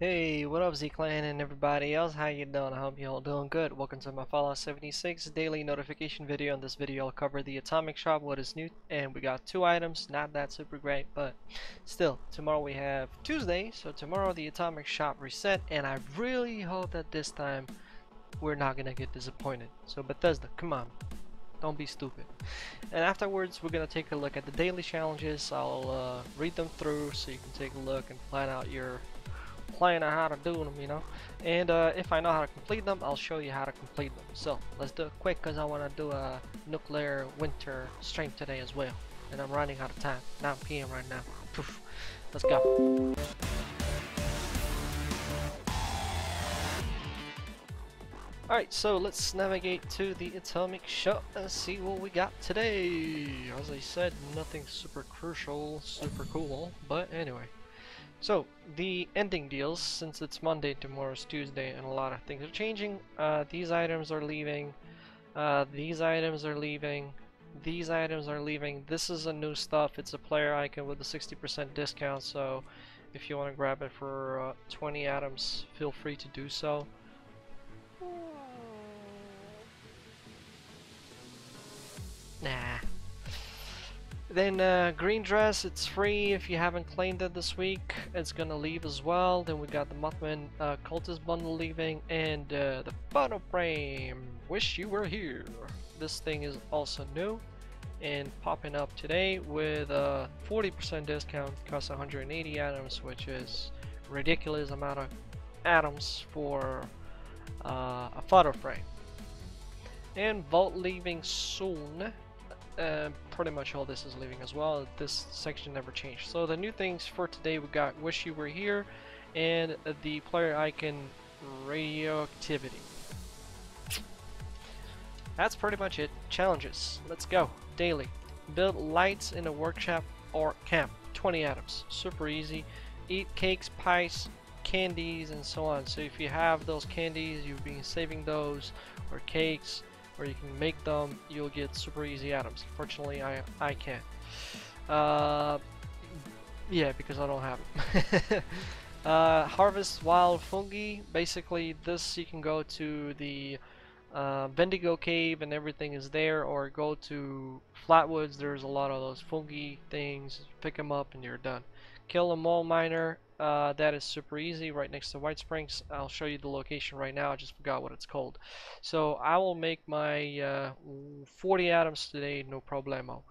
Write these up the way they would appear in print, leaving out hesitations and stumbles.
Hey, what up Z-Clan and everybody else, how you doing? I hope you all doing good. Welcome to my Fallout 76 daily notification video. In this video I'll cover the Atomic Shop, what is new, and we got 2 items, not that super great, but still. Tomorrow we have Tuesday, so tomorrow the Atomic Shop reset, and I really hope that this time we're not gonna get disappointed. So Bethesda, come on. Don't be stupid. And afterwards, we're gonna take a look at the daily challenges. I'll read them through so you can take a look and plan out how to do them, you know. And if I know how to complete them, I'll show you how to complete them. So let's do it quick because I want to do a Nuclear Winter stream today as well. And I'm running out of time. 9 p.m. right now. Poof. Let's go. Alright, so let's navigate to the Atomic Shop and see what we got today. As I said, nothing super crucial, super cool, but anyway. So, the ending deals, since it's Monday, tomorrow's Tuesday, and a lot of things are changing, these items are leaving, these items are leaving, these items are leaving. This is a new stuff, it's a player icon with a 60% discount, so if you want to grab it for 20 items, feel free to do so. Nah. Then green dress, it's free if you haven't claimed it this week. It's gonna leave as well. Then we got the Mothman cultist bundle leaving, and the photo frame. Wish you were here. This thing is also new and popping up today with a 40% discount. Costs 180 atoms, which is ridiculous amount of atoms for a photo frame. And vault leaving soon. Pretty much all this is leaving as well. This section never changed. So the new things for today, we got Wish You Were Here and the player icon radioactivity. That's pretty much it. Challenges. Let's go. Daily. Build lights in a workshop or camp. 20 atoms. Super easy. Eat cakes, pies, candies, and so on. So if you have those candies, you've been saving those, or cakes, or you can make them, you'll get super easy atoms. Fortunately, I can't. Yeah, because I don't have them. Harvest wild fungi. Basically, this you can go to the Wendigo Cave and everything is there, or go to Flatwoods. There's a lot of those fungi things. Pick them up and you're done. Kill a mole miner. That is super easy, right next to White Springs. I'll show you the location right now, I just forgot what it's called. So I will make my 40 atoms today, no problemo.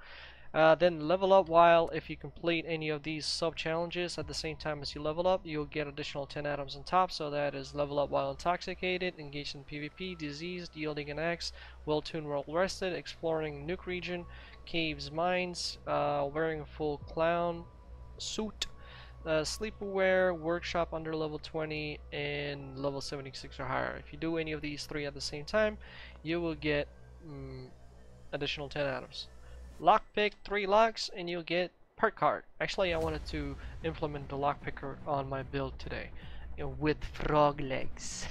Then level up while if you complete any of these sub-challenges at the same time as you level up, you'll get additional 10 atoms on top. So that is level up while intoxicated, engaged in PvP, diseased, yielding an axe, well-tuned, well-rested, exploring nuke region, caves, mines, wearing a full clown suit, sleepaware, workshop under level 20, and level 76 or higher. If you do any of these 3 at the same time, you will get additional 10 atoms. Lockpick 3 locks and you'll get perk card. Actually, I wanted to implement the lockpicker on my build today with frog legs.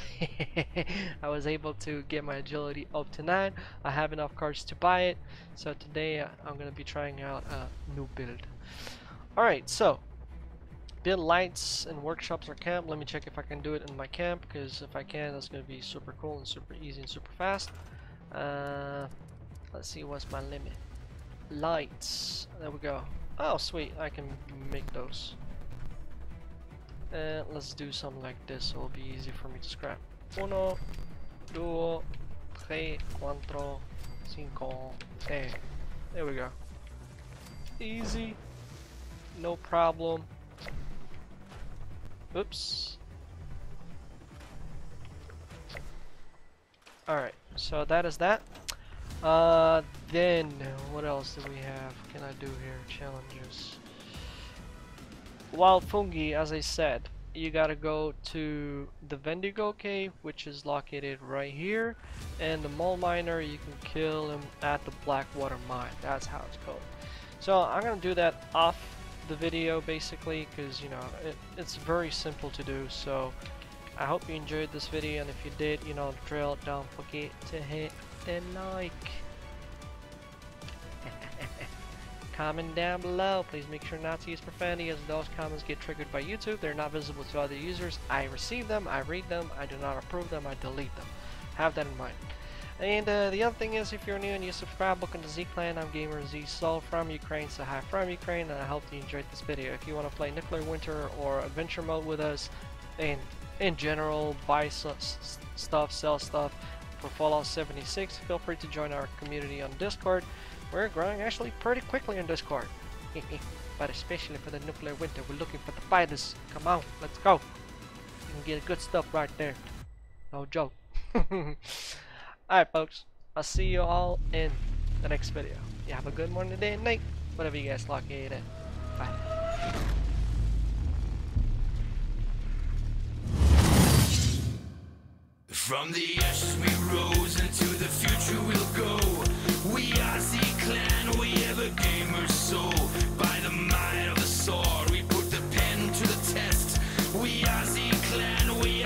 I was able to get my agility up to 9. I have enough cards to buy it, so today I'm gonna be trying out a new build. Alright, so build lights and workshops or camp. Let me check if I can do it in my camp, because if I can, that's going to be super cool and super easy and super fast. Let's see, what's my limit? Lights. There we go. Oh, sweet. I can make those. Let's do something like this so it'll be easy for me to scrap. Uno, duo, tre, cuatro, cinco, seis. There we go. Easy. No problem. Oops. Alright, so that is that. Then what else do we have? Can I do here? Challenges. Wild fungi, as I said, you gotta go to the Wendigo Cave, which is located right here, and the mole miner, you can kill him at the Blackwater Mine. That's how it's called. So I'm gonna do that off the video basically, because you know it's very simple to do. So I hope you enjoyed this video, and if you did, you know the drill, don't forget to hit the like. Comment down below. Please make sure not to use profanity, as those comments get triggered by YouTube. They're not visible to other users. I receive them, I read them, I do not approve them, I delete them. Have that in mind. And the other thing is, if you're new and you subscribe, welcome to Z Clan. I'm Gamer Z Soul from Ukraine, so hi from Ukraine, and I hope you enjoyed this video. If you want to play Nuclear Winter or Adventure Mode with us, and in general, buy stuff, sell stuff for Fallout 76, feel free to join our community on Discord. We're growing actually pretty quickly on Discord. But especially for the Nuclear Winter, we're looking for the fighters. Come on, let's go. You can get good stuff right there. No joke. Alright folks, I'll see you all in the next video. You have a good morning, day, and night. Whatever you guys lock in at. Bye. From the ashes we rose, into the future we'll go. We are Z Clan, we have a gamer soul. By the might of the sword, we put the pen to the test. We are Z Clan, we